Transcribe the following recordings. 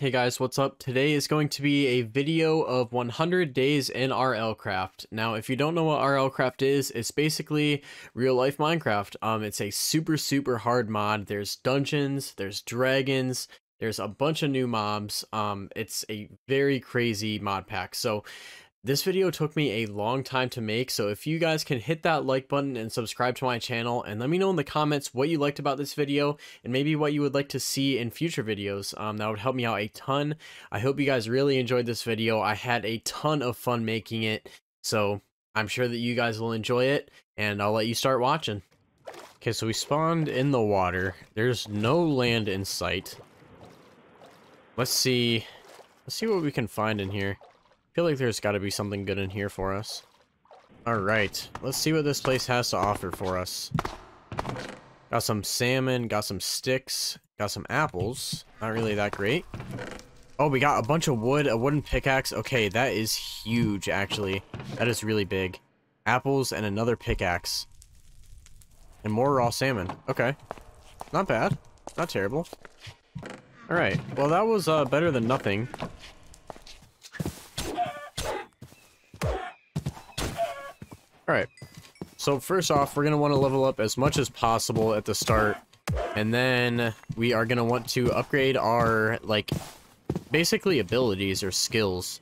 Hey guys, what's up? Today is going to be a video of 100 days in RLCraft. Now, if you don't know what RLCraft is, it's basically real life Minecraft. It's a super hard mod. There's dungeons, there's dragons, there's a bunch of new mobs. It's a very crazy mod pack. So this video took me a long time to make, so if you guys can hit that like button and subscribe to my channel, and let me know in the comments what you liked about this video and maybe what you would like to see in future videos. That would help me out a ton. I hope you guys really enjoyed this video. I had a ton of fun making it, so I'm sure that you guys will enjoy it, and I'll let you start watching. Okay, so we spawned in the water. There's no land in sight. Let's see what we can find in here. I feel like there's got to be something good in here for us. Alright, let's see what this place has to offer for us. Got some salmon, got some sticks, got some apples. Not really that great. Oh, we got a bunch of wood, a wooden pickaxe. Okay, that is huge, actually. That is really big. Apples and another pickaxe. And more raw salmon. Okay. Not bad. Not terrible. Alright, well that was better than nothing. Alright, so first off, we're going to want to level up as much as possible at the start, and then we are going to want to upgrade our, basically abilities or skills,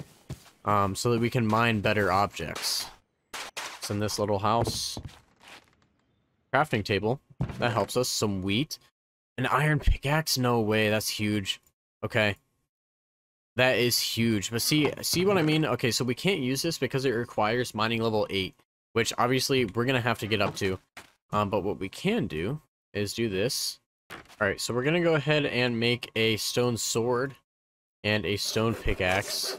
so that we can mine better objects. It's in this little house. Crafting table, that helps us. Some wheat. An iron pickaxe? No way, that's huge. Okay. That is huge, but see what I mean? Okay, so we can't use this because it requires mining level 8. Which, obviously, we're going to have to get up to. But what we can do is do this. Alright, so we're going to go ahead and make a stone sword and a stone pickaxe.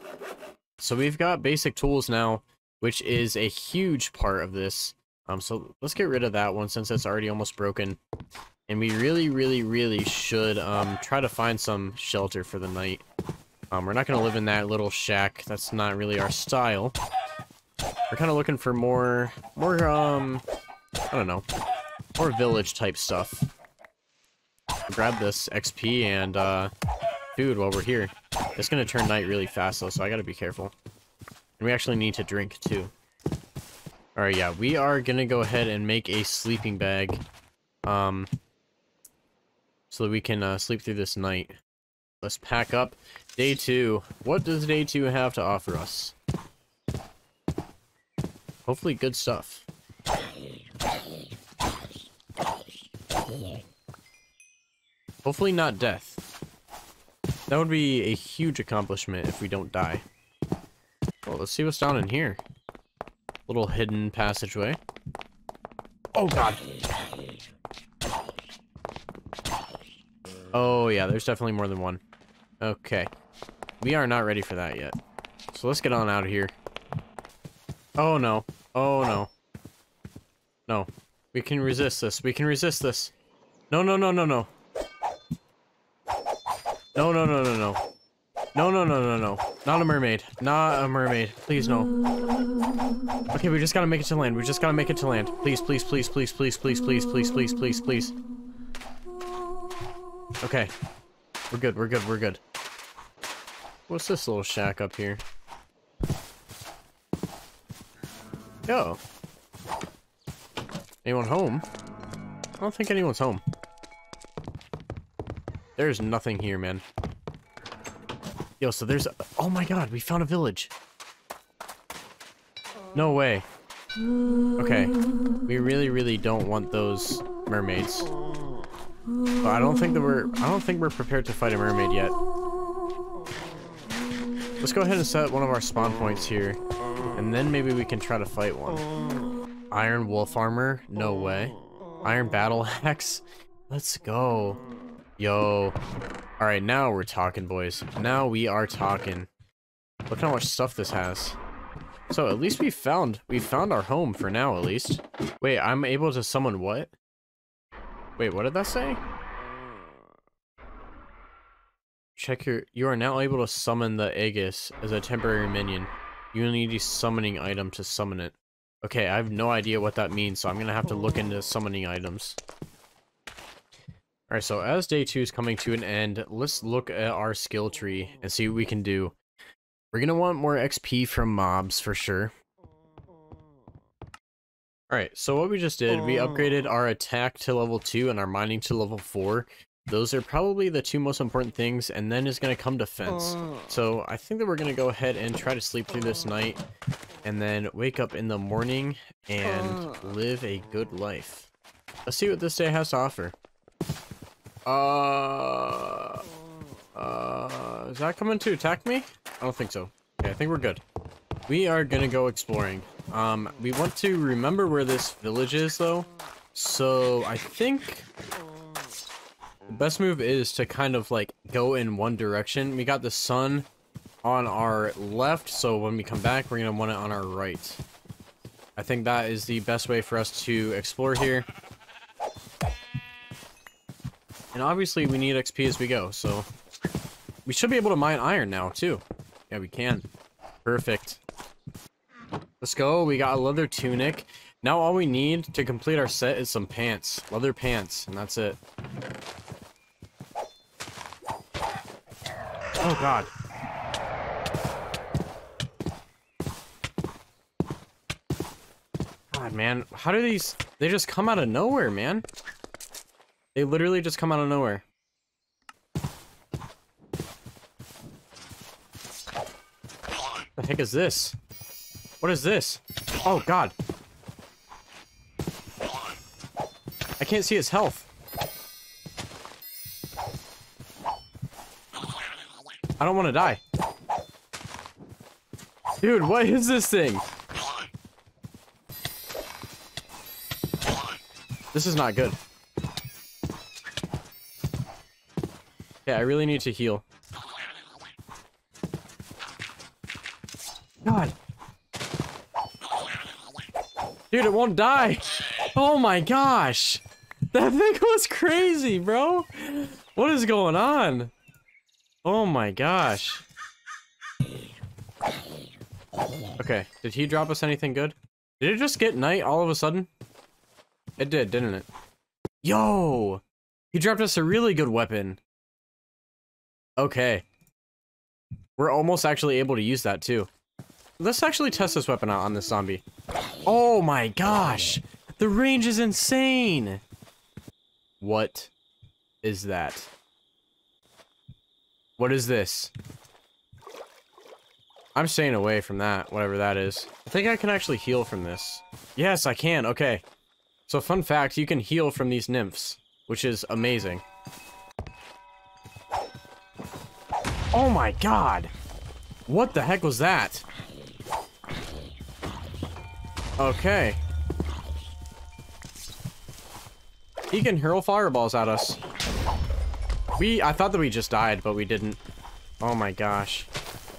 So we've got basic tools now, which is a huge part of this. So let's get rid of that one since it's already almost broken. And we really should try to find some shelter for the night. We're not going to live in that little shack. That's not really our style. We're kind of looking for more, I don't know, more village type stuff. Grab this XP and food while we're here. It's going to turn night really fast though, so I got to be careful. And we actually need to drink too. Alright, yeah, we are going to go ahead and make a sleeping bag. So that we can sleep through this night. Let's pack up. Day 2. What does day 2 have to offer us? Hopefully good stuff. Hopefully not death. That would be a huge accomplishment if we don't die. Well, let's see what's down in here. Little hidden passageway. Oh god. Oh yeah, there's definitely more than one. Okay. We are not ready for that yet. So let's get on out of here. Oh no. Oh no. No. We can resist this. We can resist this. No. No. No. Not a mermaid. Not a mermaid. Please, no. Okay, we just gotta make it to land. We just gotta make it to land. Please. Okay. We're good. What's this little shack up here? Yo. Anyone home? I don't think anyone's home. There's nothing here, man. Yo, so there's... Oh my god, we found a village. No way. Okay. We really don't want those mermaids. But I don't think we're prepared to fight a mermaid yet. Let's go ahead and set one of our spawn points here. And then maybe we can try to fight one. Iron wolf armor? No way. Iron battle axe? Let's go. Yo. Alright, now we're talking, boys. Now we are talking. Look how much stuff this has. So at least we found our home for now, at least. Wait, I'm able to summon what? Wait, what did that say? Check your... You are now able to summon the Aegis as a temporary minion. You will need a summoning item to summon it. Okay, I have no idea what that means, so I'm going to have to look into summoning items. Alright, so as day 2 is coming to an end, let's look at our skill tree and see what we can do. We're going to want more XP from mobs for sure. Alright, so what we just did, we upgraded our attack to level 2 and our mining to level 4. Those are probably the two most important things, and then it's going to come defense. So I think that we're going to go ahead and try to sleep through this night, and then wake up in the morning and live a good life. Let's see what this day has to offer. Is that coming to attack me? I don't think so. Okay, I think we're good. We are gonna go exploring. We want to remember where this village is though, so I think the best move is to kind of like go in one direction. We got the sun on our left, so when we come back, we're gonna want it on our right. I think that is the best way for us to explore here. And obviously we need XP as we go, so we should be able to mine iron now too. Yeah, we can. Perfect. Let's go. We got a leather tunic. Now all we need to complete our set is some pants. Leather pants, and that's it. Oh god. God man, how do these, they just come out of nowhere, man. They literally just come out of nowhere. What the heck is this? What is this? Oh god. I can't see his health. I don't want to die. Dude, what is this thing? This is not good. Yeah, I really need to heal. God. Dude, it won't die. Oh my gosh. That thing was crazy, bro. What is going on? Oh my gosh. Okay, did he drop us anything good? Did it just get night all of a sudden? It did, didn't it? Yo! He dropped us a really good weapon. Okay. We're almost actually able to use that too. Let's actually test this weapon out on this zombie. Oh my gosh! The range is insane! What is that? What is this? I'm staying away from that, whatever that is. I think I can actually heal from this. Yes, I can, okay. So fun fact, you can heal from these nymphs, which is amazing. Oh my god! What the heck was that? Okay. He can hurl fireballs at us. I thought that we just died, but we didn't. Oh my gosh.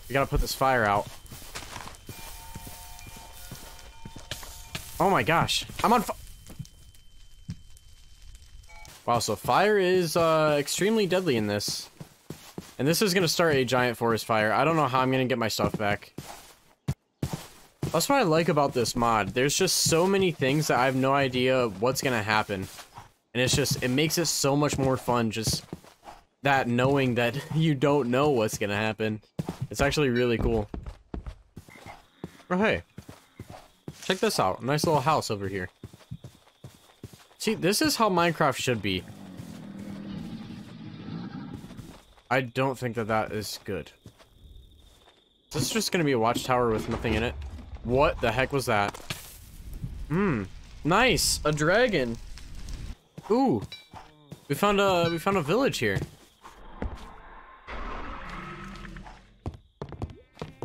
We gotta put this fire out. Oh my gosh. I'm on fire. Wow, so fire is extremely deadly in this. And this is going to start a giant forest fire. I don't know how I'm going to get my stuff back. That's what I like about this mod. There's just so many things that I have no idea what's going to happen. And it's just, it makes it so much more fun just that knowing that you don't know what's going to happen. It's actually really cool. Oh, hey. Check this out. Nice little house over here. See, this is how Minecraft should be. I don't think that that is good. This is just gonna be a watchtower with nothing in it. What the heck was that? Hmm. Nice, a dragon. Ooh, we found a village here.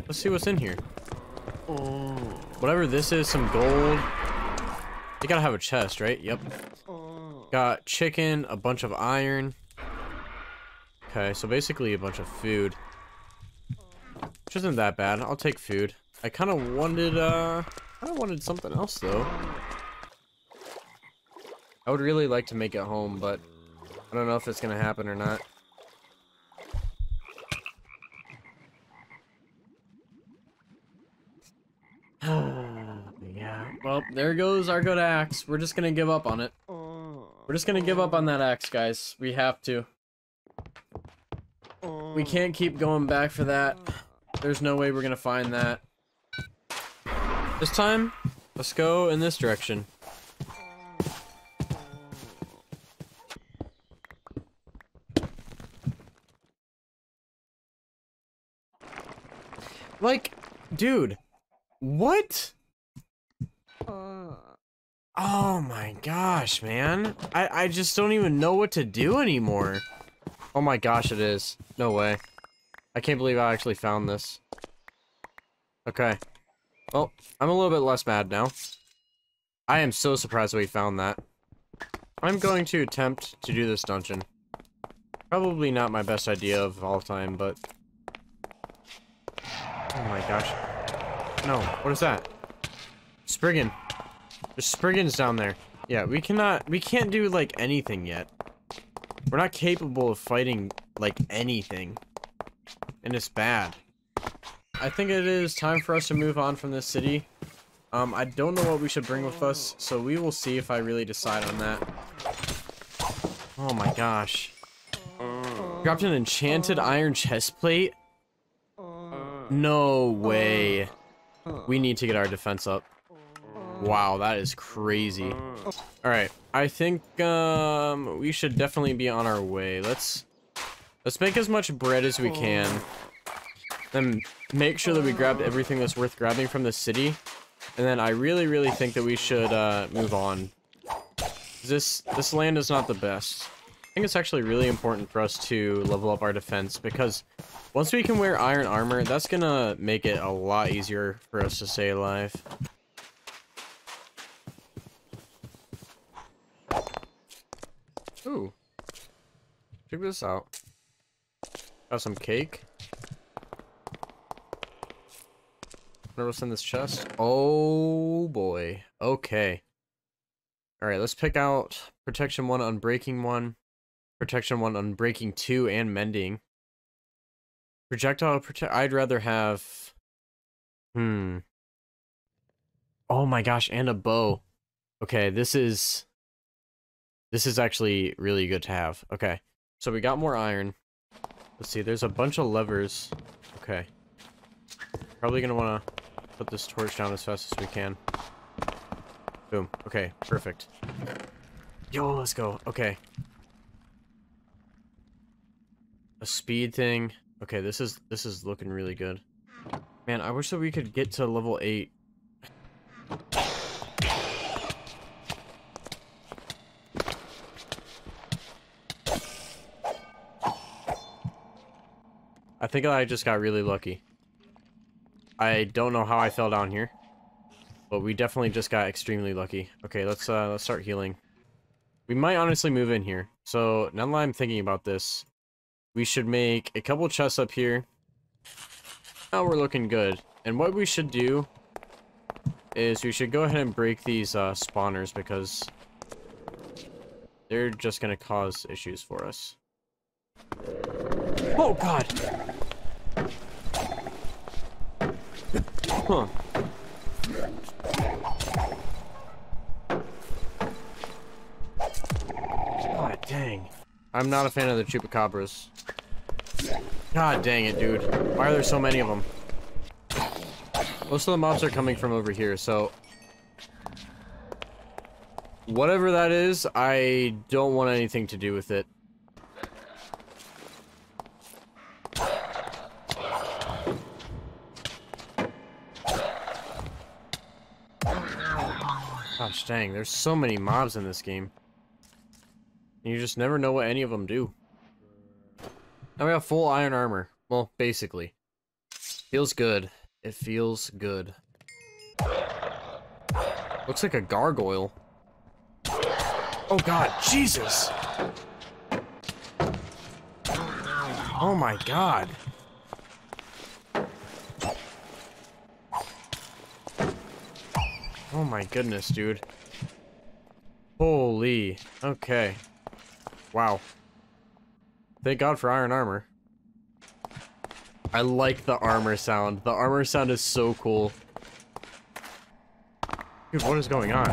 Let's see what's in here. Oh. Whatever this is, some gold. You gotta have a chest, right? Yep. Got chicken, a bunch of iron. Okay, so basically a bunch of food, which isn't that bad. I'll take food. I kind of wanted, I wanted something else though. I would really like to make it home, but I don't know if it's gonna happen or not. Yeah. Well, there goes our good axe. We're just gonna give up on it. We're just gonna give up on that axe, guys. We have to. We can't keep going back for that. There's no way we're gonna find that. This time, let's go in this direction. Like, dude, what? Oh my gosh, man. I just don't even know what to do anymore. Oh my gosh, it is. No way. I can't believe I actually found this. Okay. Well, I'm a little bit less mad now. I am so surprised we found that. I'm going to attempt to do this dungeon. Probably not my best idea of all time, but... Oh my gosh. No, what is that? Spriggan. There's Spriggans down there. Yeah, we can't do like anything yet. We're not capable of fighting like anything. And it's bad. I think it is time for us to move on from this city. I don't know what we should bring with us, so we will see if I really decide on that. Oh my gosh. Dropped an enchanted iron chestplate? No way. We need to get our defense up. Wow, that is crazy. Alright, I think we should definitely be on our way. Let's make as much bread as we can. Then make sure that we grabbed everything that's worth grabbing from the city. And then I really, really think that we should move on. This land is not the best. I think it's actually really important for us to level up our defense, because once we can wear iron armor, that's gonna make it a lot easier for us to stay alive. Ooh. Check this out. Got some cake. Wonder what's in this chest. Oh boy. Okay. Alright, let's pick out Protection 1, Unbreaking 1. Protection 1, Unbreaking 2, and Mending. Projectile protect. I'd rather have... Oh my gosh, and a bow. Okay, this is actually really good to have. Okay, so we got more iron. Let's see, there's a bunch of levers. Okay. Probably gonna wanna put this torch down as fast as we can. Boom. Okay, perfect. Yo, let's go. Okay. A speed thing. Okay, this is looking really good. Man, I wish that we could get to level 8. I think I just got really lucky. I don't know how I fell down here, but we definitely just got extremely lucky. Okay, let's start healing. We might honestly move in here. So now that I'm thinking about this, we should make a couple chests up here. Now we're looking good. And what we should do is we should go ahead and break these spawners, because they're just gonna cause issues for us. Oh God! Huh. God dang. I'm not a fan of the Chupacabras. God dang it, dude. Why are there so many of them? Most of the mobs are coming from over here, so... Whatever that is, I don't want anything to do with it. Gosh dang, there's so many mobs in this game. And you just never know what any of them do. Now we have full iron armor. Well, basically. Feels good. It feels good. Looks like a gargoyle. Oh God, Jesus! Oh my God. Oh my goodness, dude. Holy. Okay. Wow. Thank God for iron armor. I like the armor sound. The armor sound is so cool. Dude, what is going on?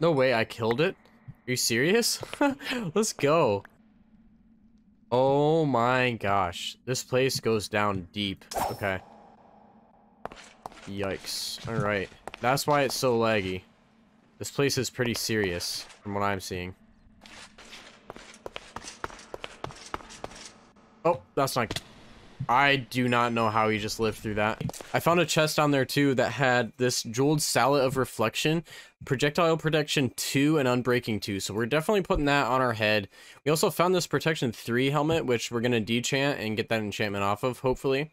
No way, I killed it? Are you serious? Let's go. Oh my gosh. This place goes down deep. Okay. Yikes. Alright. That's why it's so laggy. This place is pretty serious, from what I'm seeing. Oh, that's not... I do not know how he just lived through that. I found a chest down there too that had this jeweled sallet of reflection, projectile protection 2, and unbreaking 2. So we're definitely putting that on our head. We also found this protection 3 helmet, which we're gonna dechant and get that enchantment off of, hopefully.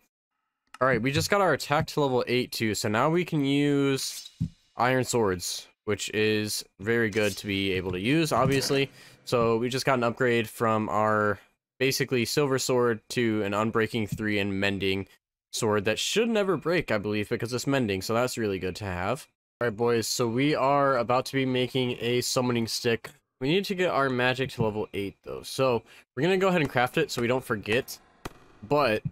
All right, we just got our attack to level 8 too, so now we can use iron swords, which is very good to be able to use, obviously. So we just got an upgrade from our basically silver sword to an unbreaking 3 and mending sword that should never break, I believe, because it's mending, so that's really good to have. All right, boys, so we are about to be making a summoning stick. We need to get our magic to level 8 though, so we're gonna go ahead and craft it so we don't forget. But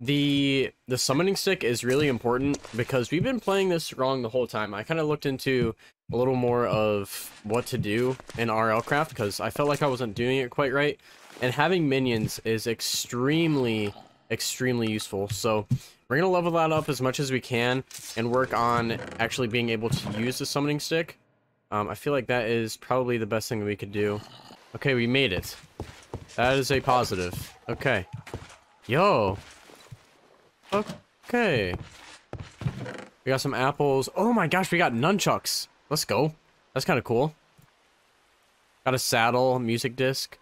the summoning stick is really important because we've been playing this wrong the whole time. I kind of looked into a little more of what to do in RLCraft because I felt like I wasn't doing it quite right. And having minions is extremely useful. So we're going to level that up as much as we can and work on actually being able to use the summoning stick. I feel like that is probably the best thing we could do. Okay, we made it. That is a positive. Okay. Yo. Okay. We got some apples. Oh my gosh, we got nunchucks. Let's go. That's kind of cool. Got a saddle, music disc.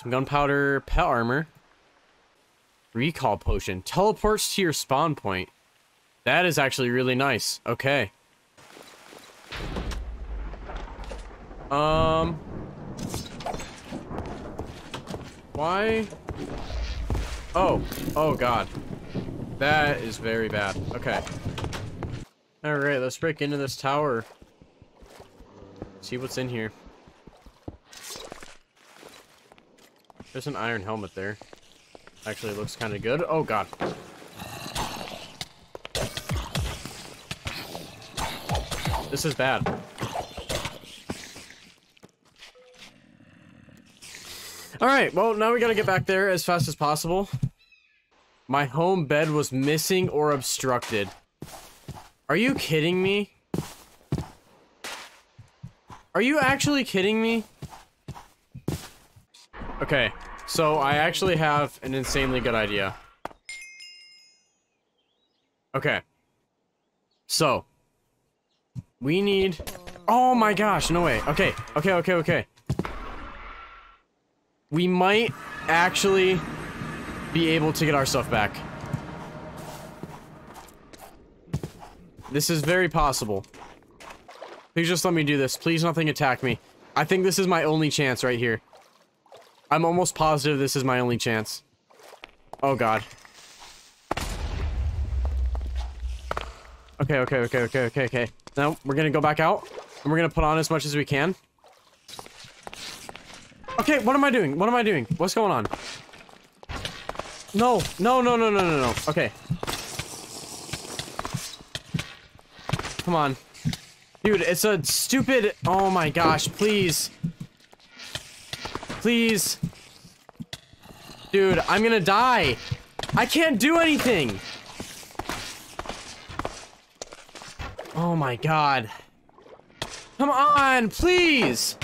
Some gunpowder, pet armor, recall potion, teleports to your spawn point. That is actually really nice. Okay. Why? Oh. Oh god. That is very bad. Okay. All right, let's break into this tower. See what's in here. There's an iron helmet there. Actually looks kind of good. Oh god. This is bad. Alright, well now we gotta get back there as fast as possible. My home bed was missing or obstructed. Are you kidding me? Are you actually kidding me? Okay, so I actually have an insanely good idea. Okay. So. We need... Oh my gosh, no way. Okay, okay, okay, okay. We might actually be able to get our stuff back. This is very possible. Please just let me do this. Please nothing attack me. I think this is my only chance right here. I'm almost positive this is my only chance. Oh god. Okay, okay, okay, okay, okay, okay. Now we're gonna go back out and we're gonna put on as much as we can. Okay, what am I doing? What am I doing? What's going on? No, no, no, no, no, no, no. Okay. Come on. Dude, it's a stupid... Oh my gosh, please. Please. Dude, I'm gonna die. I can't do anything. Oh my god. Come on, please.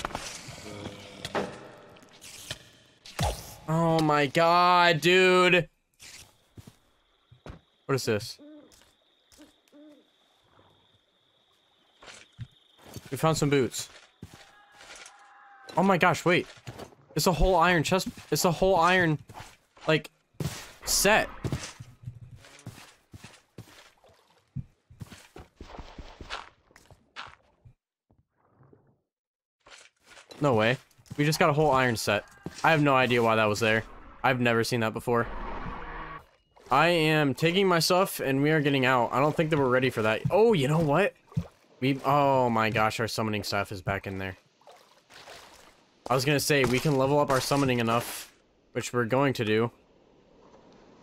Oh my god, dude. What is this? We found some boots. Oh my gosh, wait. It's a whole iron chest. It's a whole iron, like, set. No way. We just got a whole iron set. I have no idea why that was there. I've never seen that before. I am taking my stuff and we are getting out. I don't think that we're ready for that. Oh, you know what? Oh my gosh, our summoning staff is back in there. I was gonna say, we can level up our summoning enough, which we're going to do.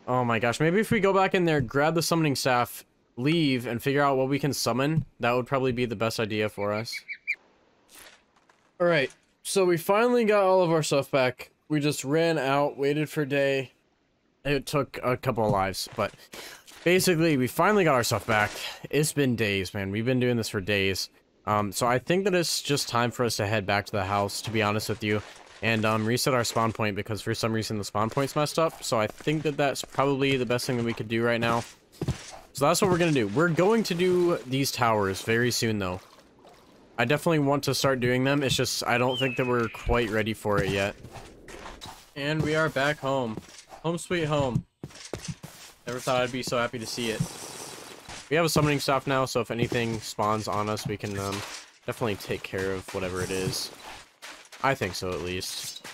Oh my gosh, maybe if we go back in there, grab the summoning staff, leave, and figure out what we can summon, that would probably be the best idea for us. Alright, so we finally got all of our stuff back. We just ran out, waited for day. It took a couple of lives, but basically we finally got our stuff back. It's been days, man. We've been doing this for days. So I think that it's just time for us to head back to the house, to be honest with you, and reset our spawn point, because for some reason the spawn point's messed up. So I think that that's probably the best thing that we could do right now. So that's what we're gonna do. We're going to do these towers very soon, though. I definitely want to start doing them. It's just I don't think that we're quite ready for it yet. And we are back home. Home sweet home. Never thought I'd be so happy to see it. We have a summoning staff now, so if anything spawns on us, we can definitely take care of whatever it is. I think so, at least.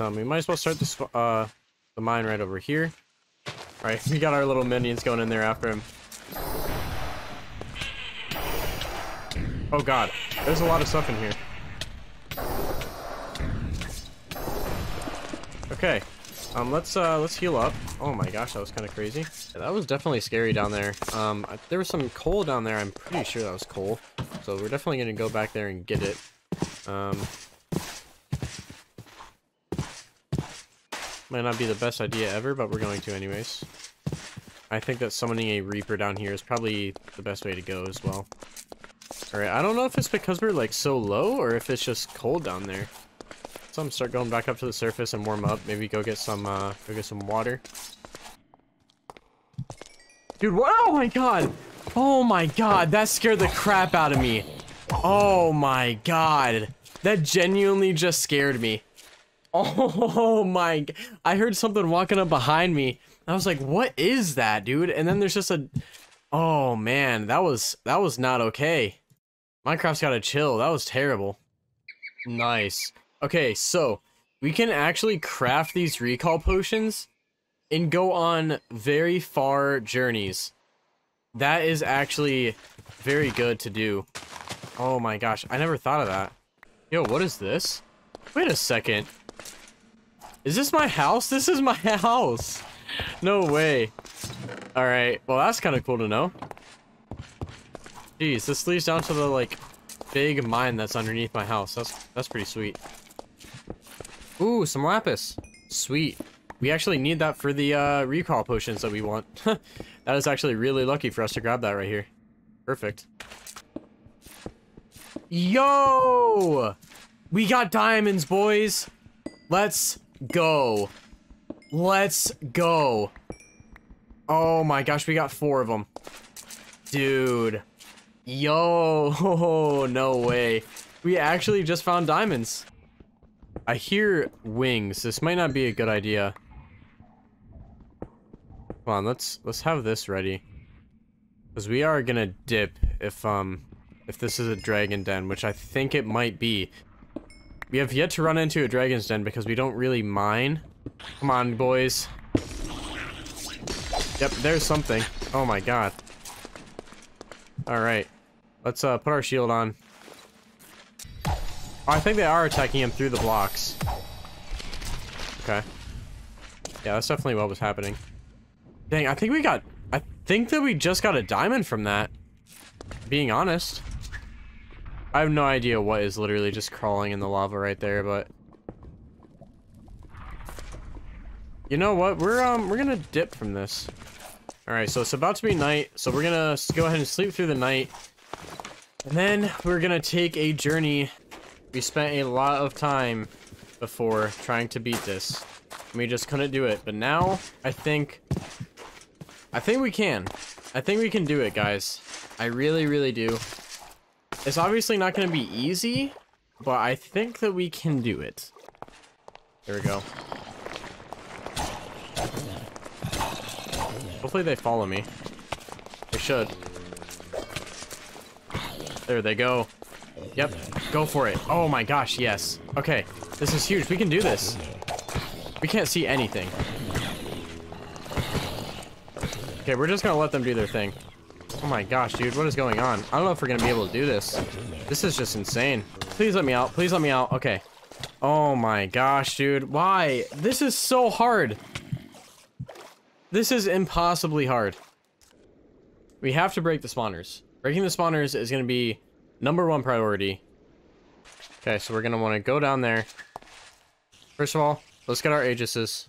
But we might as well start this, the mine right over here. Alright, we got our little minions going in there after him. Oh god, there's a lot of stuff in here. Okay. Let's heal up. Oh my gosh, that was kind of crazy. Yeah, that was definitely scary down there. There was some coal down there. I'm pretty sure that was coal. So we're definitely going to go back there and get it. Might not be the best idea ever, but we're going to anyways. I think that summoning a Reaper down here is probably the best way to go as well. Alright, I don't know if it's because we're like so low or if it's just cold down there. So I'm start going back up to the surface and warm up. Maybe go get some water. Dude, what? Oh my god! Oh my god, that scared the crap out of me. Oh my god. That genuinely just scared me. Oh my, I heard something walking up behind me. I was like, what is that, dude? And then there's just a, oh man, that was not okay. Minecraft's gotta chill, that was terrible. Nice. Okay, so we can actually craft these recall potions and go on very far journeys. That is actually very good to do. Oh my gosh, I never thought of that. Yo, what is this? Wait a second. Is this my house? This is my house. No way. All right, well, that's kind of cool to know. Jeez, this leads down to the like big mine that's underneath my house. That's pretty sweet. Ooh, some lapis. Sweet. We actually need that for the recall potions that we want. That is actually really lucky for us to grab that right here. Perfect. Yo! We got diamonds, boys! Let's go. Let's go. Oh my gosh, we got 4 of them. Dude. Yo, no way. We actually just found diamonds. I hear wings. This might not be a good idea. Come on, let's have this ready, because we are gonna dip if this is a dragon den, which I think it might be. We have yet to run into a dragon's den because we don't really mine. Come on, boys. Yep, there's something. Oh my god. Alright. Let's put our shield on. Oh, I think they are attacking him through the blocks. Okay. Yeah, that's definitely what was happening. Dang, I think that we just got a diamond from that. Being honest. I have no idea what is literally just crawling in the lava right there, but you know what? We're gonna dip from this. All right, so it's about to be night, so we're gonna go ahead and sleep through the night, and then we're gonna take a journey. We spent a lot of time before trying to beat this, and we just couldn't do it. But now I think we can. I think we can do it, guys. I really, really do. It's obviously not going to be easy, but I think that we can do it. There we go. Hopefully they follow me. They should. There they go. Yep, go for it. Oh my gosh, yes. Okay, this is huge. We can do this. We can't see anything. Okay, we're just going to let them do their thing. Oh my gosh, dude, what is going on? I don't know if we're gonna be able to do this. This is just insane. Please let me out. Please let me out. Okay. Oh my gosh, dude. Why? This is so hard. This is impossibly hard. We have to break the spawners. Breaking the spawners is gonna be number 1 priority. Okay, so we're going to want to go down there. First of all, let's get our Aegises.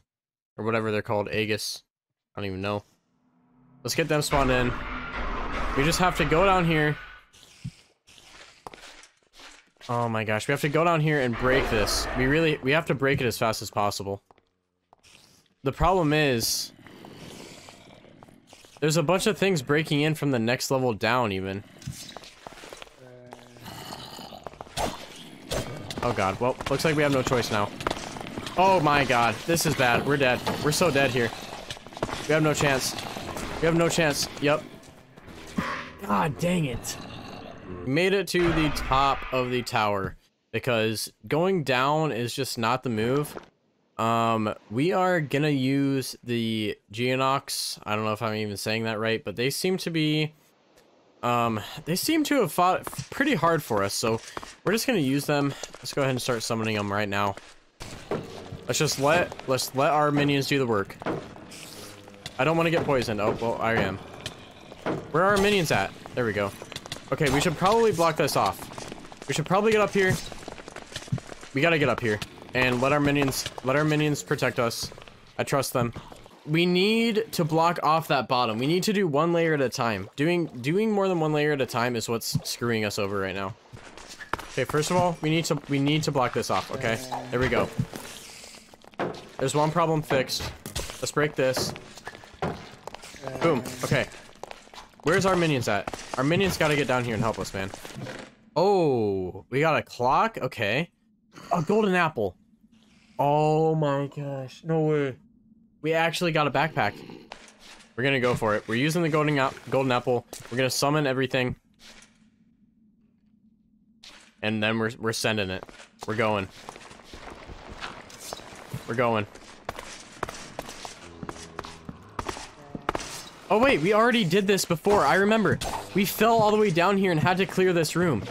Or whatever they're called. Aegis. I don't even know. Let's get them spawned in. We just have to go down here. Oh my gosh, we have to go down here and break this. We have to break it as fast as possible. The problem is, there's a bunch of things breaking in from the next level down even. Oh god, well, looks like we have no choice now. Oh my god, this is bad. We're dead. We're so dead here. We have no chance. We have no chance. Yep. God dang it. Made it to the top of the tower because going down is just not the move. We are gonna use the Geonox. I don't know if I'm even saying that right, but they seem to be they seem to have fought pretty hard for us, so we're just gonna use them. Let's go ahead and start summoning them right now. Let's let our minions do the work. I don't want to get poisoned. Oh well, I am. Where are our minions at? There we go. Okay, we should probably block this off. We should probably get up here. We gotta get up here and let our minions protect us. I trust them. We need to block off that bottom. We need to do one layer at a time. Doing more than one layer at a time is what's screwing us over right now. Okay, first of all, we need to block this off. Okay, there we go. There's one problem fixed. Let's break this. Boom. Okay. Where's our minions at? Our minions gotta get down here and help us, man. Oh, we got a clock? Okay. A golden apple. Oh my gosh. No way. We actually got a backpack. We're gonna go for it. We're using the golden apple. We're gonna summon everything. And then we're sending it. We're going. We're going. Oh wait, we already did this before. I remember. We fell all the way down here and had to clear this room.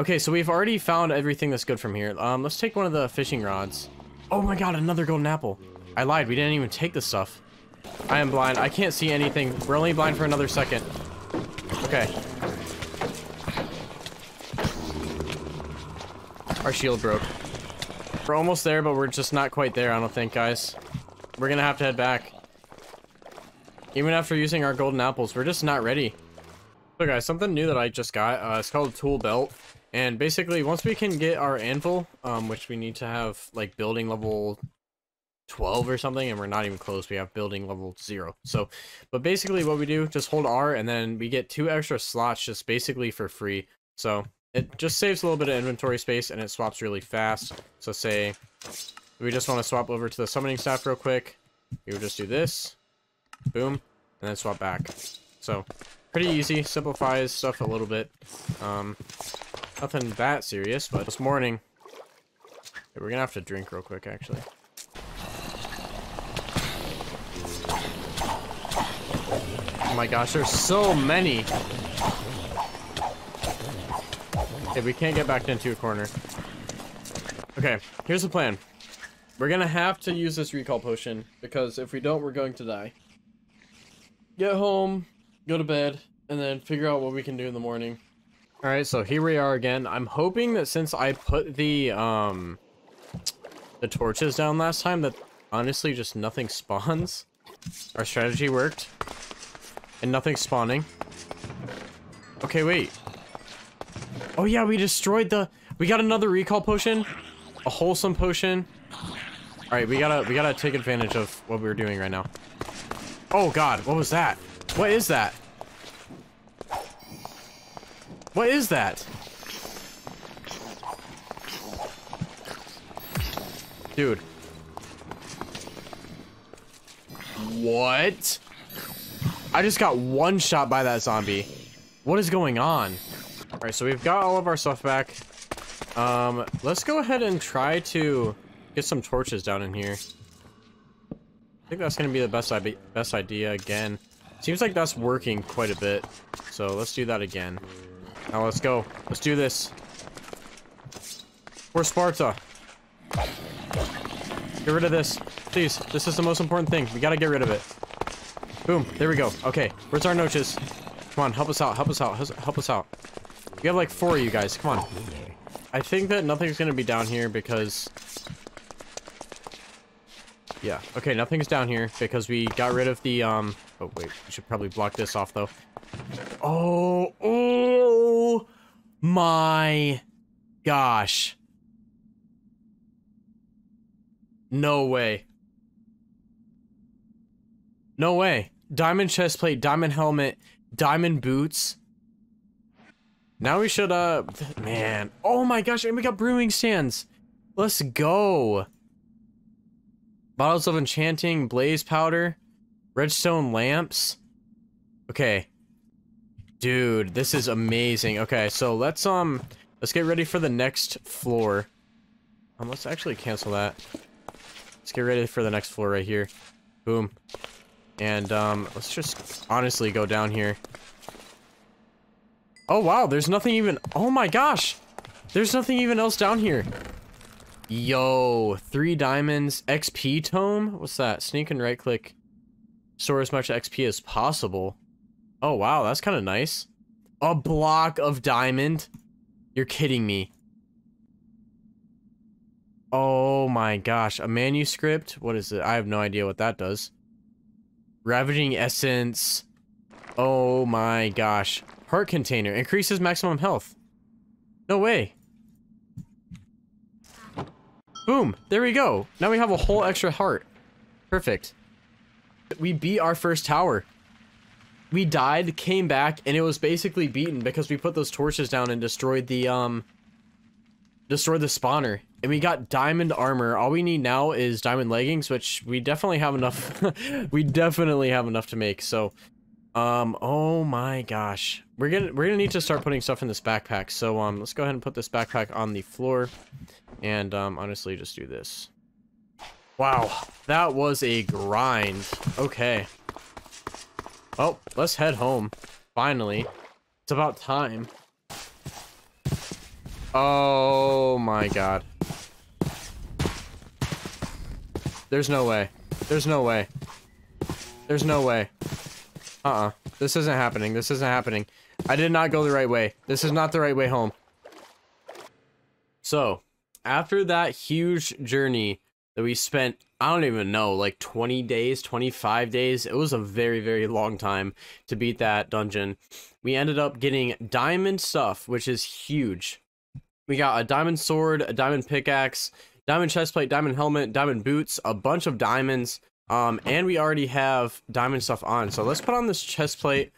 Okay, so we've already found everything that's good from here. Let's take one of the fishing rods. Oh my god, another golden apple. I lied. We didn't even take this stuff. I am blind. I can't see anything. We're only blind for another second. Okay. Our shield broke. We're almost there, but we're just not quite there, I don't think, guys. We're gonna have to head back. Even after using our golden apples, we're just not ready. So guys, something new that I just got, it's called a tool belt. And basically, once we can get our anvil, which we need to have, like, building level 12 or something, and we're not even close, we have building level 0. So, but basically what we do, just hold R, and then we get 2 extra slots just basically for free. So, it just saves a little bit of inventory space, and it swaps really fast. So say, we just want to swap over to the summoning staff real quick. We would just do this. Boom. And then swap back. So, pretty easy. Simplifies stuff a little bit. Nothing that serious, but this morning... Okay, we're gonna have to drink real quick, actually. Oh my gosh, there's so many! Okay, we can't get back into a corner. Okay, here's the plan. We're gonna have to use this recall potion, because if we don't, we're going to die. Get home, go to bed, and then figure out what we can do in the morning. Alright, so here we are again. I'm hoping that since I put the torches down last time, that honestly just nothing spawns. Our strategy worked. And nothing's spawning. Okay, wait. Oh yeah, we destroyed the... We got another recall potion. A wholesome potion. Alright, we gotta take advantage of what we're doing right now. Oh god, what was that? What is that? What is that? Dude. What? I just got one shot by that zombie. What is going on? Alright, so we've got all of our stuff back. Let's go ahead and try to get some torches down in here. I think that's going to be the best idea again. Seems like that's working quite a bit. So let's do that again. Now let's go. Let's do this. For Sparta. Get rid of this. Please. This is the most important thing. We got to get rid of it. Boom. There we go. Okay. Where's our noches? Come on. Help us out. Help us out. Help us out. We have like four of you guys. Come on. I think that nothing's going to be down here because... yeah. Okay, nothing's down here because we got rid of the... oh, wait. We should probably block this off, though. Oh. Oh. My. Gosh. No way. No way. Diamond chestplate, diamond helmet, diamond boots. Now we should, man. Oh my gosh, and we got brewing stands. Let's go. Bottles of enchanting, blaze powder, redstone lamps. Okay. Dude, this is amazing. Okay, so let's get ready for the next floor. Let's actually cancel that. Let's get ready for the next floor right here. Boom. And, let's just honestly go down here. Oh, wow, there's nothing even... oh, my gosh! There's nothing even else down here. Yo, 3 diamonds, XP tome? What's that? Sneak and right-click. Store as much XP as possible. Oh, wow, that's kind of nice. A block of diamond? You're kidding me. Oh, my gosh. A manuscript? What is it? I have no idea what that does. Ravaging essence. Oh my gosh. Heart container. Increases maximum health. No way. Boom. There we go. Now we have a whole extra heart. Perfect. We beat our first tower. We died, came back, and it was basically beaten because we put those torches down and destroyed the spawner. And we got diamond armor. All we need now is diamond leggings, which we definitely have enough. We definitely have enough to make. So, oh my gosh, we're gonna need to start putting stuff in this backpack. So, let's go ahead and put this backpack on the floor, and honestly, just do this. Wow, that was a grind. Okay. Well, let's head home. Finally, it's about time. Oh my god. There's no way. There's no way. There's no way. Uh-uh. This isn't happening. This isn't happening. I did not go the right way. This is not the right way home. So, after that huge journey that we spent, I don't even know, like 20 days, 25 days. It was a very, very long time to beat that dungeon. We ended up getting diamond stuff, which is huge. We got a diamond sword, a diamond pickaxe, diamond chestplate, diamond helmet, diamond boots, a bunch of diamonds, and we already have diamond stuff on. So let's put on this chestplate.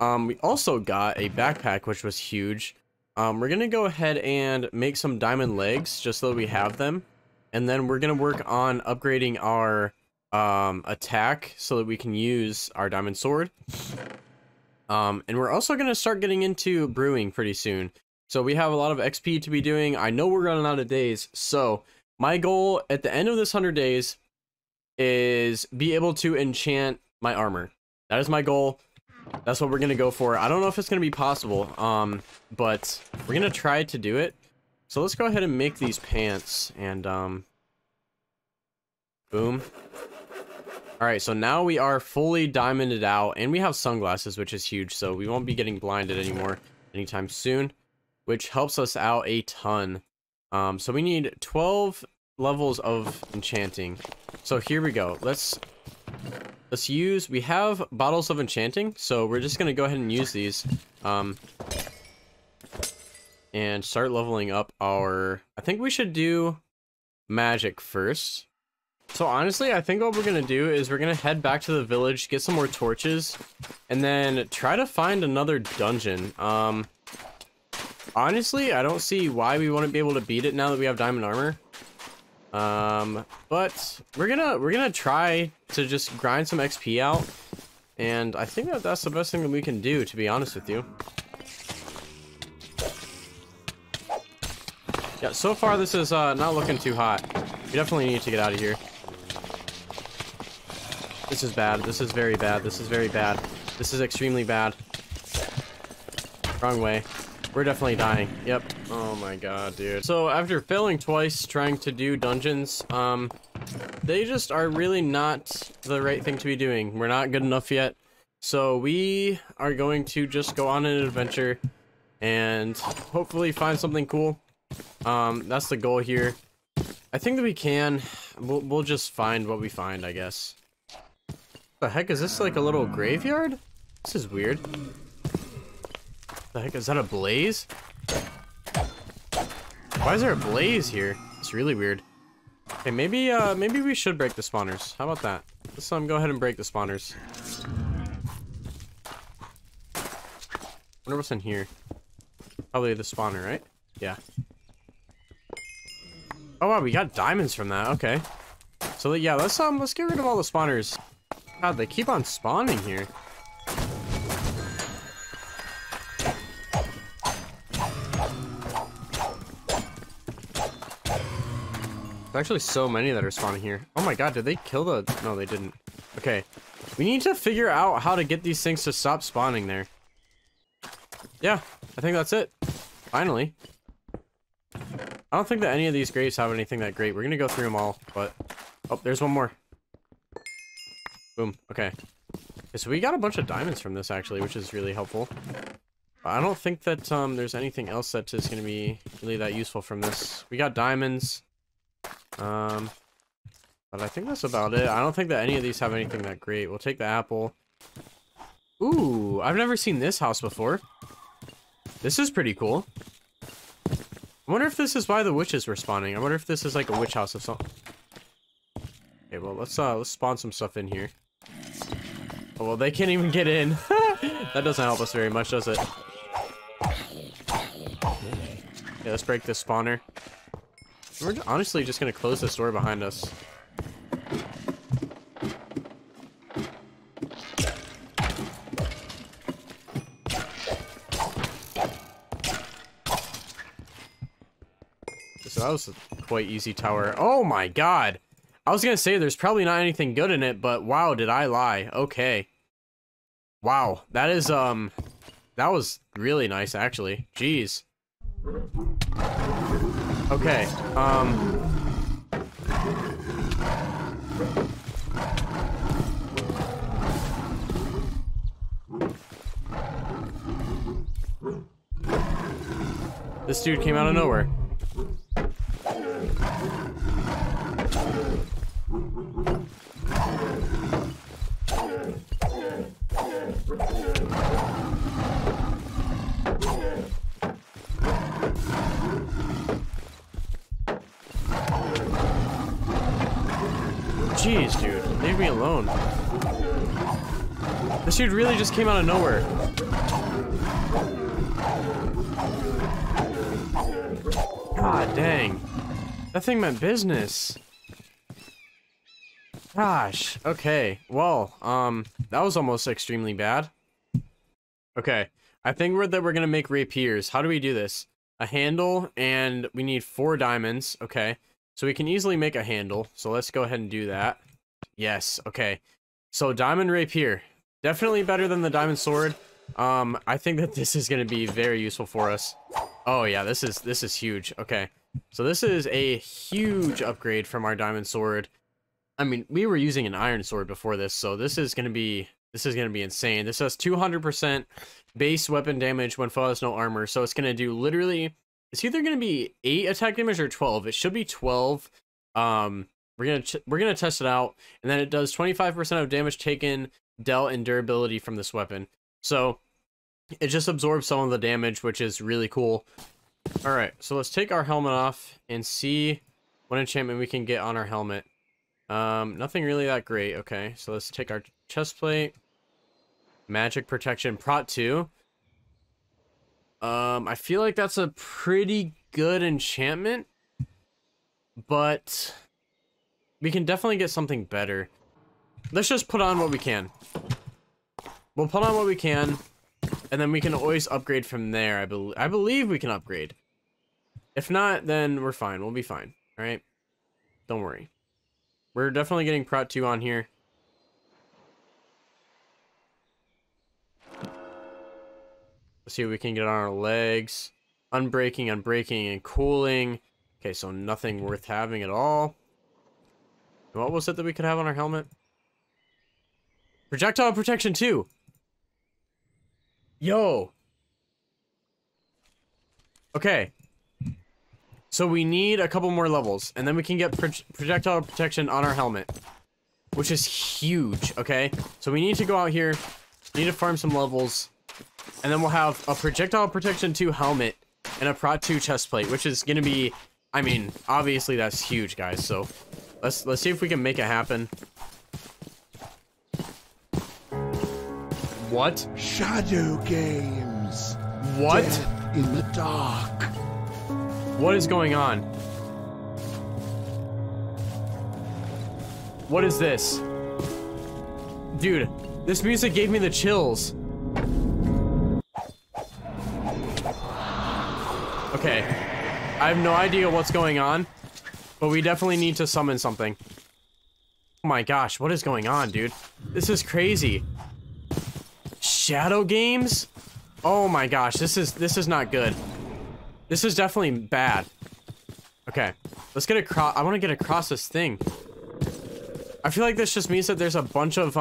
We also got a backpack, which was huge. We're going to go ahead and make some diamond legs just so that we have them. And then we're going to work on upgrading our attack so that we can use our diamond sword. And we're also going to start getting into brewing pretty soon. So we have a lot of XP to be doing. I know we're running out of days. So my goal at the end of this 100 days is be able to enchant my armor. That is my goal. That's what we're going to go for. I don't know if it's going to be possible, but we're going to try to do it. So let's go ahead and make these pants and boom. All right, so now we are fully diamonded out and we have sunglasses, which is huge. So we won't be getting blinded anymore anytime soon, which helps us out a ton. So we need 12 levels of enchanting. So here we go. Let's use, we have bottles of enchanting, so we're just gonna go ahead and use these and start leveling up our, I think we should do magic first. So honestly, I think what we're gonna do is we're gonna head back to the village, get some more torches, and then try to find another dungeon. Honestly, I don't see why we wouldn't be able to beat it now that we have diamond armor. But we're gonna try to just grind some XP out, and I think that that's the best thing that we can do, to be honest with you. Yeah, so far this is not looking too hot. We definitely need to get out of here. This is bad. This is very bad. This is very bad. This is extremely bad. Wrong way. We're definitely dying. Yep. Oh my god, dude. So after failing twice trying to do dungeons, they just are really not the right thing to be doing. We're not good enough yet. So we are going to just go on an adventure, and hopefully find something cool. That's the goal here. I think that we can. We'll just find what we find, I guess. The heck is this, like a little graveyard? This is weird. The heck is that, a blaze? Why is there a blaze here? It's really weird. Okay, maybe we should break the spawners. How about that? Let's go ahead and break the spawners. Wonder what's in here. Probably the spawner, right? Yeah. Oh wow, we got diamonds from that. Okay. So yeah, let's get rid of all the spawners. God, they keep on spawning here. There's actually so many that are spawning here. Oh my god, did they kill the... No, they didn't. Okay. We need to figure out how to get these things to stop spawning there. Yeah, I think that's it. Finally. I don't think that any of these graves have anything that great. We're gonna go through them all, but... Oh, there's one more. Boom. Okay. So we got a bunch of diamonds from this, actually, which is really helpful. I don't think that there's anything else that is gonna be really that useful from this. We got diamonds. But I think that's about it. I don't think that any of these have anything that great. We'll take the apple. Ooh, I've never seen this house before. This is pretty cool. I wonder if this is why the witches were spawning. I wonder if this is like a witch house of something. Okay, well, let's spawn some stuff in here. Oh, well, they can't even get in. That doesn't help us very much, does it? Yeah, let's break this spawner. We're honestly just gonna close this door behind us. So that was a quite easy tower. Oh my god! I was gonna say there's probably not anything good in it, but wow, did I lie? Okay. Wow, that is that was really nice actually. Jeez. Okay, this dude came out of nowhere. Jeez, dude, leave me alone. This dude really just came out of nowhere. God dang. That thing meant business. Gosh, okay. Well, that was almost extremely bad. Okay, I think we're gonna make rapiers. How do we do this? A handle, and we need 4 diamonds, okay. So we can easily make a handle. So let's go ahead and do that. Yes. Okay. So diamond rapier. Definitely better than the diamond sword. I think that this is going to be very useful for us. Oh yeah, this is huge. Okay. So this is a huge upgrade from our diamond sword. I mean, we were using an iron sword before this, so this is going to be insane. This has 200% base weapon damage when foe has no armor. So it's going to do literally... It's either going to be 8 attack damage or 12. It should be 12. We're gonna test it out, and then it does 25% of damage taken, dealt, and durability from this weapon. So it just absorbs some of the damage, which is really cool. All right, so let's take our helmet off and see what enchantment we can get on our helmet. Nothing really that great. Okay, so let's take our chest plate. Magic protection, Prot 2. I feel like that's a pretty good enchantment, but we can definitely get something better. Let's just put on what we can. We'll put on what we can, and then we can always upgrade from there. I believe we can upgrade. If not, then we're fine. We'll be fine. All right. Don't worry. We're definitely getting Prot 2 on here. Let's see what we can get on our legs. Unbreaking, unbreaking, and cooling. Okay, so nothing worth having at all. And what was it that we could have on our helmet? Projectile protection 2. Yo. Okay. So we need a couple more levels, and then we can get projectile protection on our helmet, which is huge, okay? So we need to go out here, need to farm some levels, and then we'll have a projectile protection 2 helmet and a Prot 2 chestplate, which is gonna be, I mean, obviously that's huge, guys, so let's see if we can make it happen. What? Shadow Games. What? Death in the dark. What is going on? What is this? Dude, this music gave me the chills. Okay. I have no idea what's going on, but we definitely need to summon something. Oh my gosh, what is going on, dude? This is crazy. Shadow Games? Oh my gosh, this is not good. This is definitely bad. Okay, let's get across. I want to get across this thing. I feel like this just means that there's a bunch of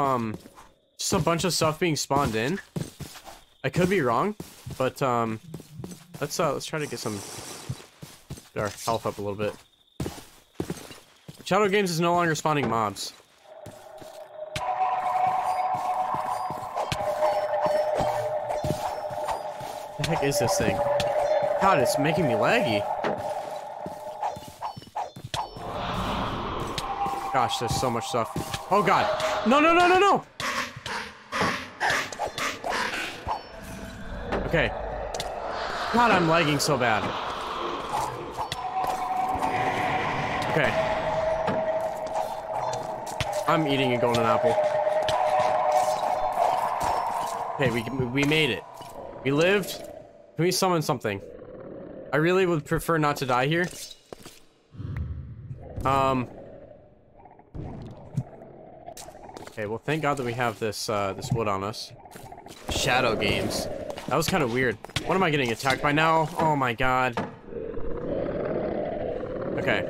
stuff being spawned in. I could be wrong, but let's try to get our health up a little bit. Shadow Games is no longer spawning mobs. What the heck is this thing? God, it's making me laggy. Gosh, there's so much stuff. Oh God. No, no, no, no, no. Okay. God, I'm lagging so bad. Okay. I'm eating a golden apple. Okay, we made it. We lived. Can we summon something? I really would prefer not to die here. Okay, well, thank God that we have this this wood on us. Shadow Games. That was kind of weird. What am I getting attacked by now? Oh my God. Okay.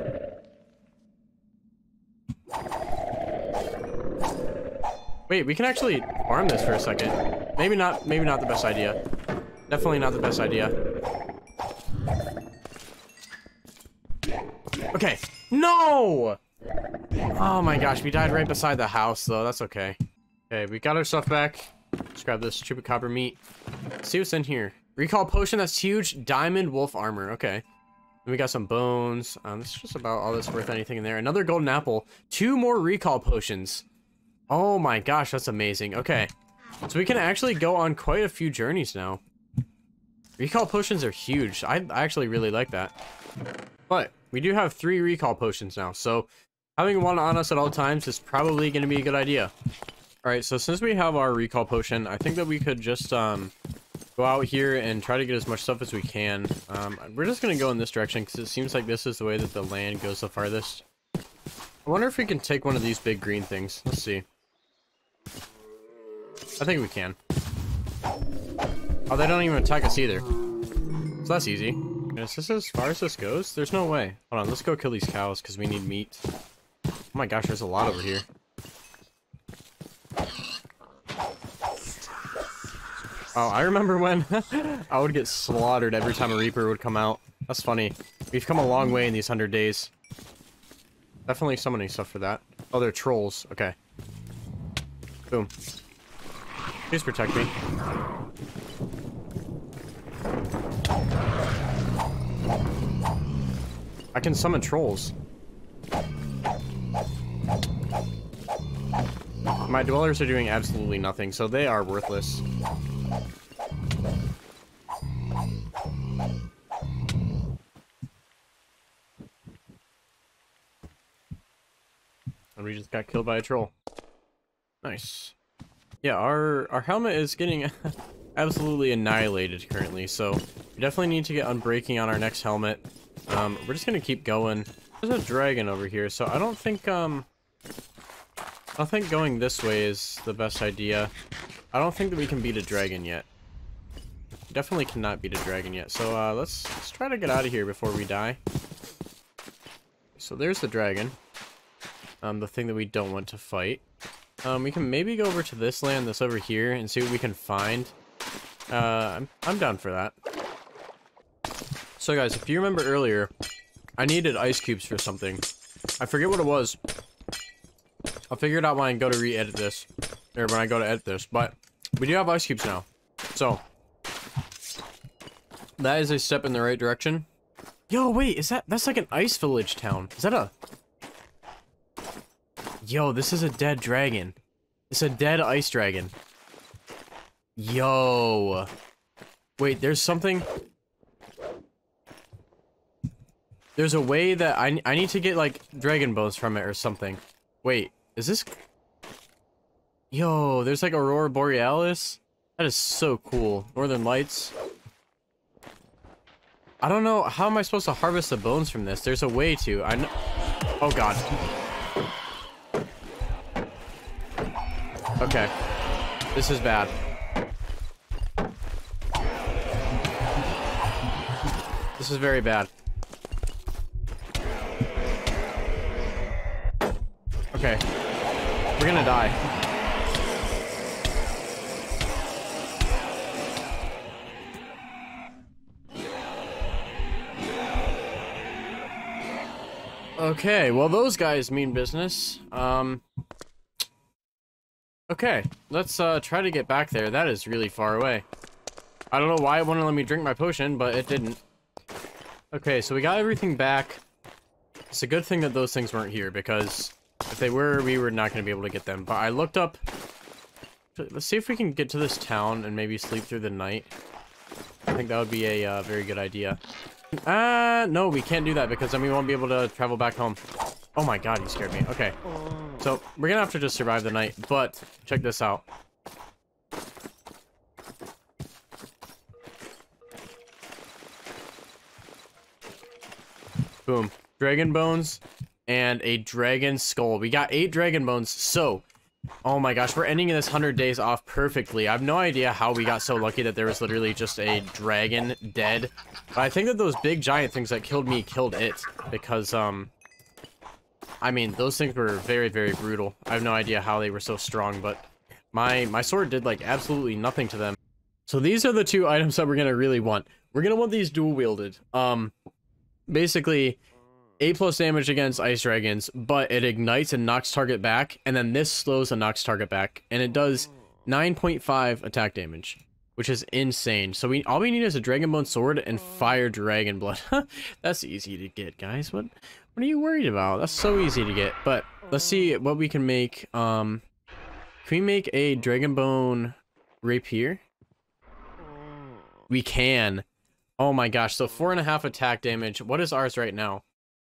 Wait, we can actually farm this for a second. Maybe not the best idea. Definitely not the best idea. Okay. No! Oh my gosh, we died right beside the house, though. That's okay. Okay, we got our stuff back. Let's grab this Chupacabra meat. Let's see what's in here. Recall potion, that's huge. Diamond wolf armor, okay. Then we got some bones. That's just about all that's worth anything in there. Another golden apple. 2 more recall potions. Oh my gosh, that's amazing. Okay. So we can actually go on quite a few journeys now. Recall potions are huge. I actually really like that. But we do have 3 recall potions now, so having one on us at all times is probably going to be a good idea. Alright, so since we have our recall potion, I think that we could just go out here and try to get as much stuff as we can. We're just going to go in this direction because it seems like this is the way that the land goes the farthest. I wonder if we can take one of these big green things. Let's see. I think we can. Oh, they don't even attack us either. So that's easy. Is this as far as this goes? There's no way. Hold on, let's go kill these cows because we need meat. Oh my gosh, there's a lot over here. Oh, I remember when I would get slaughtered every time a Reaper would come out. That's funny. We've come a long way in these 100 days. Definitely summoning stuff for that. Oh, they're trolls. Okay. Boom. Please protect me. I can summon trolls. My dwellers are doing absolutely nothing, so they are worthless. And we just got killed by a troll. Nice. Yeah, our helmet is getting absolutely annihilated currently, so we definitely need to get unbreaking on our next helmet. We're just gonna keep going. There's a dragon over here, so I don't think going this way is the best idea. I don't think that we can beat a dragon yet. Definitely cannot beat a dragon yet. So let's try to get out of here before we die. So there's the dragon, the thing that we don't want to fight. We can maybe go over to this land that's over here and see what we can find. I'm down for that. So guys, if you remember earlier, I needed ice cubes for something. I forget what it was. I'll figure it out when I go to re-edit this. Or when I go to edit this. But we do have ice cubes now. So that is a step in the right direction. Yo, wait, is that's like an ice village town. Is that a... Yo, this is a dead dragon. It's a dead ice dragon. Yo. Wait, there's something... There's a way that I need to get, like, dragon bones from it or something. Wait, is this... Yo, there's, like, Aurora Borealis? That is so cool. Northern Lights. I don't know. How am I supposed to harvest the bones from this? There's a way to. I know... Oh, God. Okay. This is bad. This is very bad. Okay, we're gonna die. Okay, well those guys mean business. Okay, let's try to get back there. That is really far away. I don't know why it wouldn't let me drink my potion, but it didn't. Okay, so we got everything back. It's a good thing that those things weren't here, because if they were, we were not going to be able to get them. But I looked up... Let's see if we can get to this town and maybe sleep through the night. I think that would be a very good idea. No, we can't do that because then we won't be able to travel back home. Oh my god, you scared me. Okay. So, we're going to have to just survive the night. But, check this out. Boom. Dragon bones. And a dragon skull. We got 8 dragon bones. So, oh my gosh, we're ending this 100 days off perfectly. I have no idea how we got so lucky that there was literally just a dragon dead. But I think that those big giant things that killed me killed it. Because, I mean, those things were very, very brutal. I have no idea how they were so strong, but my sword did, like, absolutely nothing to them. So these are the 2 items that we're going to really want. We're going to want these dual-wielded. Basically... 8+ damage against ice dragons, but it ignites and knocks target back, and then this slows and knocks target back, and it does 9.5 attack damage, which is insane. So all we need is a dragon bone sword and fire dragon blood. That's easy to get, guys. What are you worried about? That's so easy to get. But let's see what we can make. Can we make a dragon bone rapier? We can. Oh my gosh! So 4.5 attack damage. What is ours right now?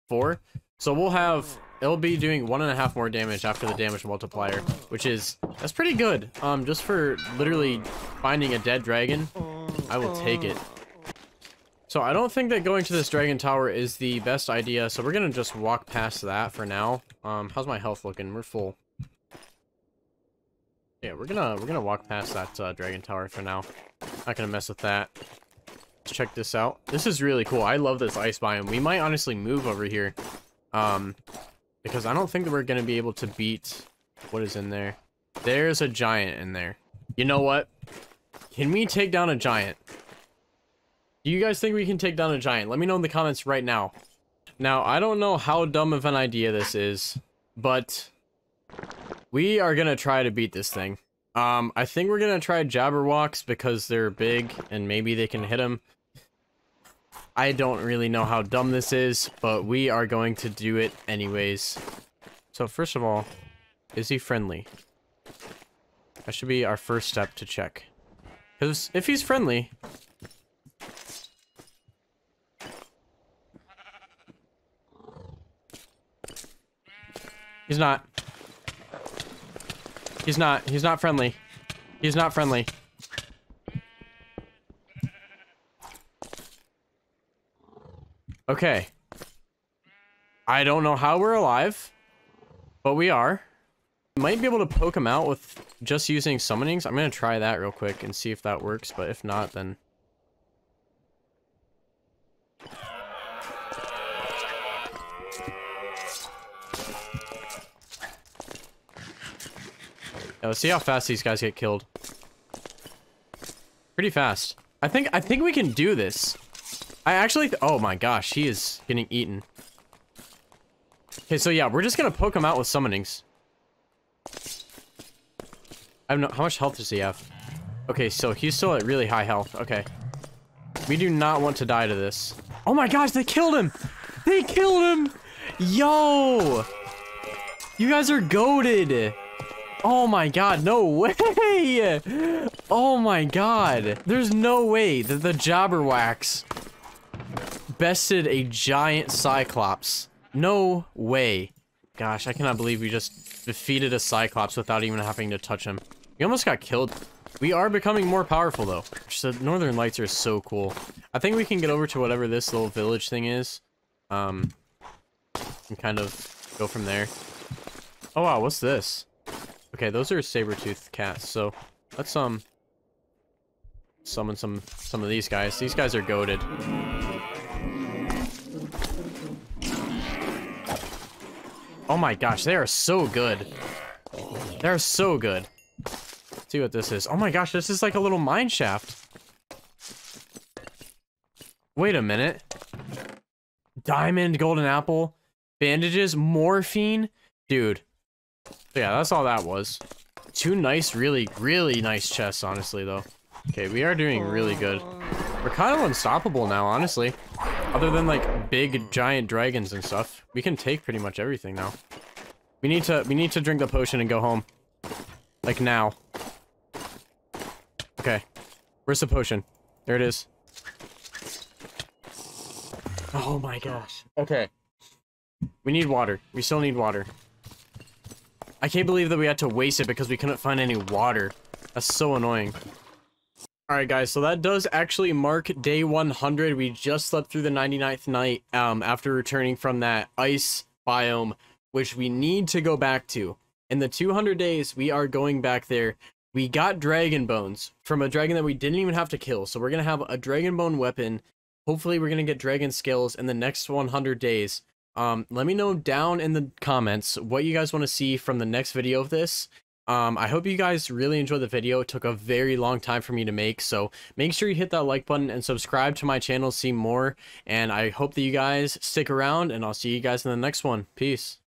4. So we'll have, it'll be doing 1.5 more damage after the damage multiplier, which is, that's pretty good. Just for literally finding a dead dragon, I will take it. So I don't think that going to this dragon tower is the best idea, so we're gonna just walk past that for now. How's my health looking? We're full. Yeah, we're gonna walk past that dragon tower for now. Not gonna mess with that. Check this out. This is really cool. I love this ice biome. We might honestly move over here, because I don't think that we're gonna be able to beat what is in there. There's a giant in there. You know what? Can we take down a giant? Do you guys think we can take down a giant? Let me know in the comments right now. Now, I don't know how dumb of an idea this is, but we are gonna try to beat this thing. I think we're gonna try Jabberwocks because they're big and maybe they can hit him. I don't really know how dumb this is, but we are going to do it anyways. So first of all, is he friendly? That should be our first step to check. Because if he's friendly... He's not. He's not friendly. He's not friendly. Okay. I don't know how we're alive, but we are. Might be able to poke him out with just using summonings. I'm going to try that real quick and see if that works, but if not, then... Now, let's see how fast these guys get killed. Pretty fast. I think we can do this. I actually... oh my gosh, he is getting eaten. Okay, so yeah, we're just gonna poke him out with summonings. I don't know, how much health does he have? Okay, so he's still at really high health. Okay. We do not want to die to this. Oh my gosh, they killed him! They killed him! Yo! You guys are goated! Oh my god, no way! Oh my god. There's no way that the Jabberwocks bested a giant Cyclops. No way. Gosh, I cannot believe we just defeated a Cyclops without even having to touch him. We almost got killed. We are becoming more powerful though. The Northern Lights are so cool. I think we can get over to whatever this little village thing is. And kind of go from there. Oh wow, what's this? Okay, those are saber-toothed cats, so let's summon some of these guys. These guys are goated. Oh my gosh, they are so good. They're so good. Let's see what this is. Oh my gosh, this is like a little mine shaft. Wait a minute. Diamond, golden apple, bandages, morphine, dude. So yeah, that's all that was. Two nice, really, really nice chests, honestly, though. Okay, we are doing really good. We're kind of unstoppable now, honestly. Other than, like, big, giant dragons and stuff. We can take pretty much everything now. We need to drink the potion and go home. Like, now. Okay. Where's the potion? There it is. Oh my gosh. Okay. We need water. We still need water. I can't believe that we had to waste it because we couldn't find any water. That's so annoying. Alright guys, so that does actually mark day 100. We just slept through the 99th night after returning from that ice biome, which we need to go back to. In the 200 days, we are going back there. We got dragon bones from a dragon that we didn't even have to kill. So we're going to have a dragon bone weapon. Hopefully we're going to get dragon scales in the next 100 days. Let me know down in the comments what you guys want to see from the next video of this. I hope you guys really enjoyed the video. It took a very long time for me to make, so make sure you hit that like button and subscribe to my channel to see more. And I hope that you guys stick around, and I'll see you guys in the next one. Peace.